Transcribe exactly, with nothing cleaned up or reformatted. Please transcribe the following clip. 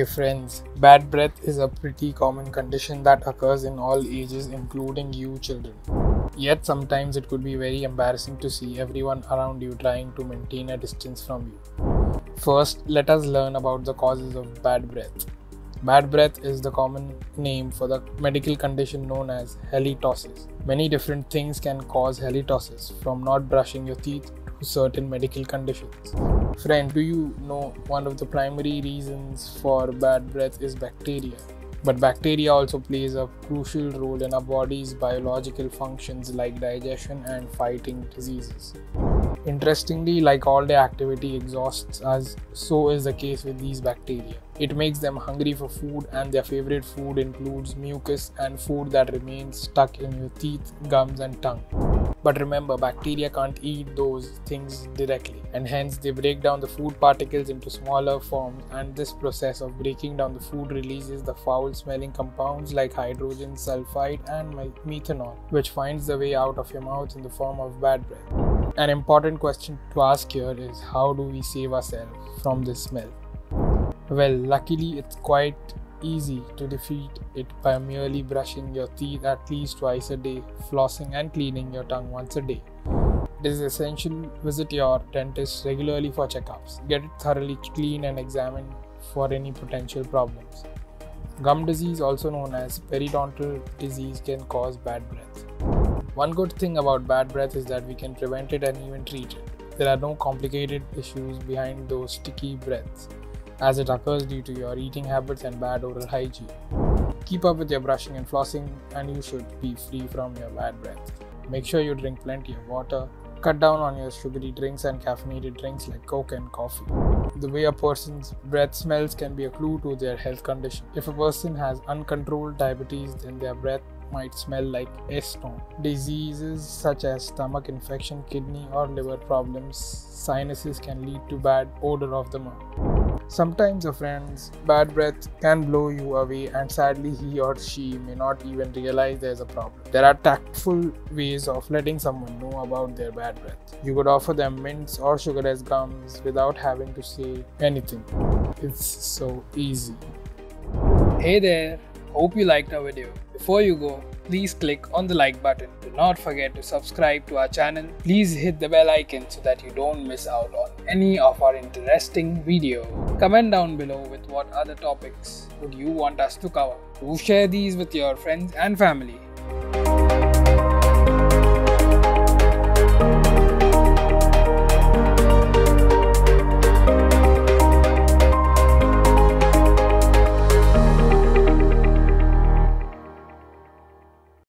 Hey friends, bad breath is a pretty common condition that occurs in all ages, including you children. Yet sometimes it could be very embarrassing to see everyone around you trying to maintain a distance from you. First, let us learn about the causes of bad breath. Bad breath is the common name for the medical condition known as halitosis. Many different things can cause halitosis, from not brushing your teeth to certain medical conditions. Friend, do you know one of the primary reasons for bad breath is bacteria? But bacteria also plays a crucial role in our body's biological functions like digestion and fighting diseases. Interestingly, like all day activity exhausts us, so is the case with these bacteria. It makes them hungry for food, and their favorite food includes mucus and food that remains stuck in your teeth, gums and tongue. But remember, bacteria can't eat those things directly, and hence they break down the food particles into smaller forms, and this process of breaking down the food releases the foul-smelling compounds like hydrogen sulfide and methanol, which finds the way out of your mouth in the form of bad breath. An important question to ask here is, how do we save ourselves from this smell? Well, luckily it's quite easy to defeat it by merely brushing your teeth at least twice a day, flossing and cleaning your tongue once a day. It is essential to visit your dentist regularly for checkups. Get it thoroughly cleaned and examined for any potential problems. Gum disease, also known as periodontal disease, can cause bad breath. One good thing about bad breath is that we can prevent it and even treat it. There are no complicated issues behind those sticky breaths, as it occurs due to your eating habits and bad oral hygiene. Keep up with your brushing and flossing and you should be free from your bad breath. Make sure you drink plenty of water. Cut down on your sugary drinks and caffeinated drinks like Coke and coffee. The way a person's breath smells can be a clue to their health condition. If a person has uncontrolled diabetes, then their breath might smell like Eston. Diseases such as stomach infection, kidney or liver problems, sinuses can lead to bad odor of the mouth. Sometimes your friend's bad breath can blow you away, and sadly he or she may not even realize there's a problem. There are tactful ways of letting someone know about their bad breath. You could offer them mints or sugar as gums without having to say anything. It's so easy. Hey there, hope you liked our video. Before you go, please click on the like button. Do not forget to subscribe to our channel. Please hit the bell icon so that you don't miss out on any of our interesting videos. Comment down below with what other topics would you want us to cover. Do share these with your friends and family.